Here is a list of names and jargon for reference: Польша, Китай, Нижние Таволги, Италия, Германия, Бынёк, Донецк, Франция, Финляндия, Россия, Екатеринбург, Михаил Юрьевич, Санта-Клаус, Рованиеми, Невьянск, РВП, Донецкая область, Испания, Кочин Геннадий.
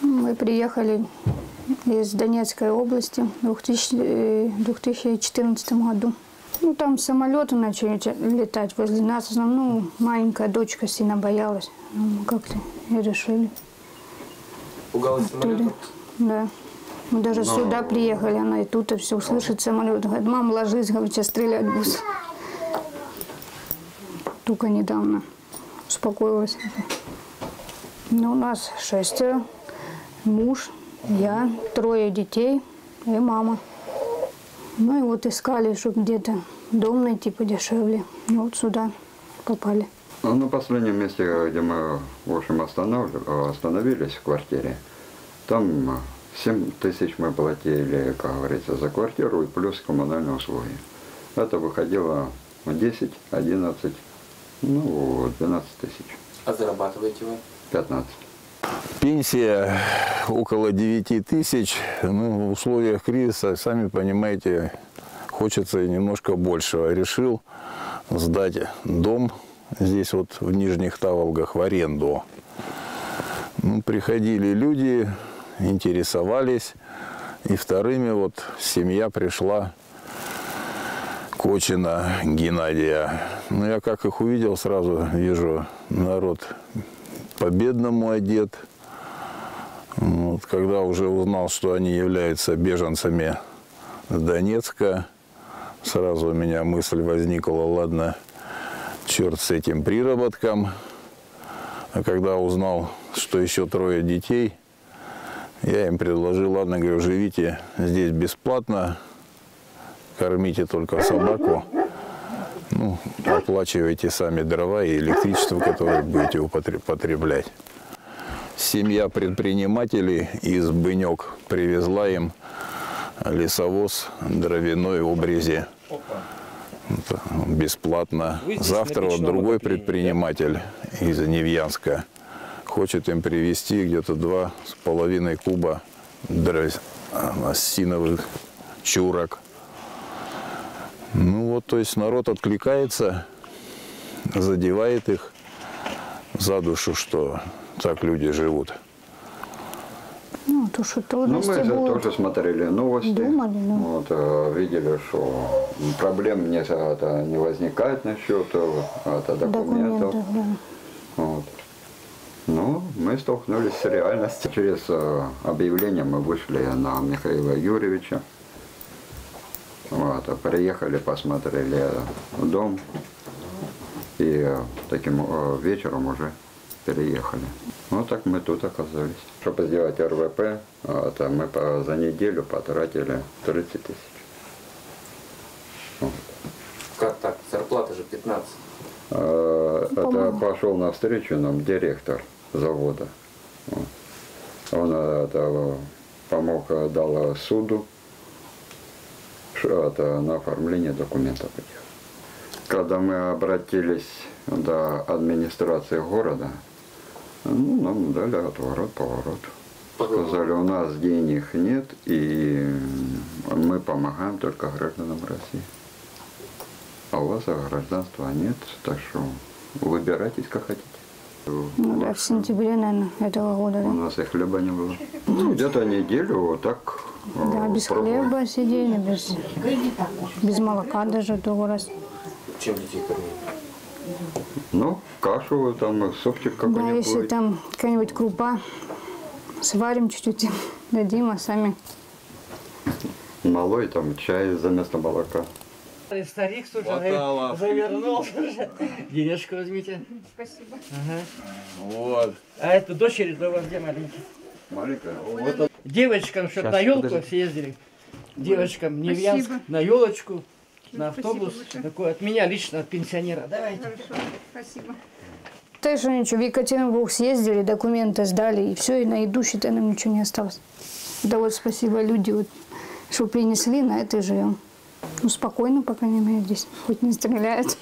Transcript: Мы приехали из Донецкой области в 2014 году. Ну, там самолеты начали летать возле нас. Ну, маленькая дочка сильно боялась. Ну, как-то и решили. Пугалась самолетом? Да. Мы даже сюда приехали, она и тут, и все услышит самолет. Говорит, мама, ложись, говорит, сейчас стрелять будут. Только недавно успокоилась. Ну, у нас 6 муж, я, 3 детей и мама. Ну и вот искали, чтобы где-то дом найти подешевле. И вот сюда попали. Ну, на последнем месте, где мы, в общем, остановились в квартире, там 7 000 мы платили, как говорится, за квартиру и плюс коммунальные услуги. Это выходило 10, 11, ну, 12 000. А зарабатываете вы? 15. Пенсия около 9 000, ну, в условиях кризиса, сами понимаете, хочется немножко большего. Решил сдать дом здесь вот в Нижних Таволгах в аренду. Ну, приходили люди, интересовались, и вторыми вот семья пришла Кочина Геннадия. Ну, я как их увидел, сразу вижу, народ по-бедному одет. Вот, когда уже узнал, что они являются беженцами с Донецка, сразу у меня мысль возникла, ладно, черт с этим приработком. А когда узнал, что еще 3 детей, я им предложил, ладно, говорю, живите здесь бесплатно, кормите только собаку, ну, оплачивайте сами дрова и электричество, которое будете потреблять. Семья предпринимателей из Бынёк привезла им лесовоз дровяной обрези. Бесплатно. Завтра вот другой предприниматель из Невьянска хочет им привезти где-то 2,5 куба осиновых чурок. Ну вот, то есть народ откликается, задевает их за душу, что так люди живут. Ну, то, что трудности будут. Ну, мы тоже смотрели новости, думали, да. Вот, видели, что проблем не возникает насчет документов. Да. Вот. Ну, мы столкнулись с реальностью. Через объявление мы вышли на Михаила Юрьевича. Вот, приехали, посмотрели дом и таким вечером уже переехали. Ну так мы тут оказались. Чтобы сделать РВП, это мы за неделю потратили 30 000. Вот. Как так? Зарплата же 15. Это пошел навстречу нам директор завода. Он это помог, дал суду. Это на оформление документов. Когда мы обратились до администрации города, ну, нам дали отворот-поворот. Сказали, у нас денег нет, и мы помогаем только гражданам России. А у вас гражданства нет, так что выбирайтесь, как хотите. Ну, да, в сентябре, наверное, этого года. У нас и хлеба не было. Ну, где-то неделю вот так. Да, без хлеба сидели, без молока даже до раз. Чем детей кормили? Ну, кашу, там, супчик какой-нибудь. Да, если там какая-нибудь крупа, сварим чуть-чуть, дадим, а сами. Малой там чай за место молока. И старик тут же завернулся уже. Денежку возьмите. Спасибо. Ага. Вот. А это дочери для вас где маленькие? Маленькая. Вот. Девочкам что-то на елку съездили. Девочкам Невьянск на елочку, на автобус. Такой от меня лично, от пенсионера. Давайте. Хорошо. Спасибо. Ты что, ничего, в Екатеринбург съездили, документы сдали, и все, и на еду, считай, нам ничего не осталось. Да вот спасибо люди, вот, что принесли, на это живем. Ну, спокойно, по крайней мере, здесь. Хоть не стреляют.